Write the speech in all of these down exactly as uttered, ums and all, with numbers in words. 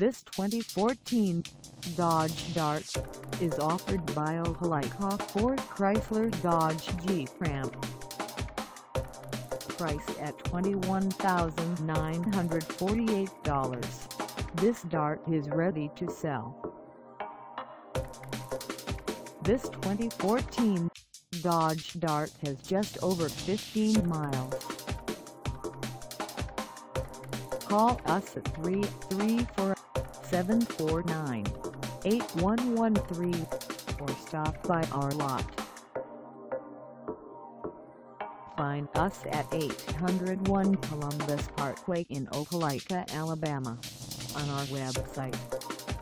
This twenty fourteen Dodge Dart is offered by Opelika Ford Chrysler Dodge Jeep Ram. Price at twenty-one thousand nine hundred forty-eight dollars, this Dart is ready to sell. This twenty fourteen Dodge Dart has just over fifteen miles. Call us at three three four, seven four nine, eight one one three or stop by our lot. Find us at eight hundred one Columbus Parkway in Opelika, Alabama on our website,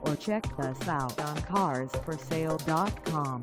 or check us out on cars for sale dot com.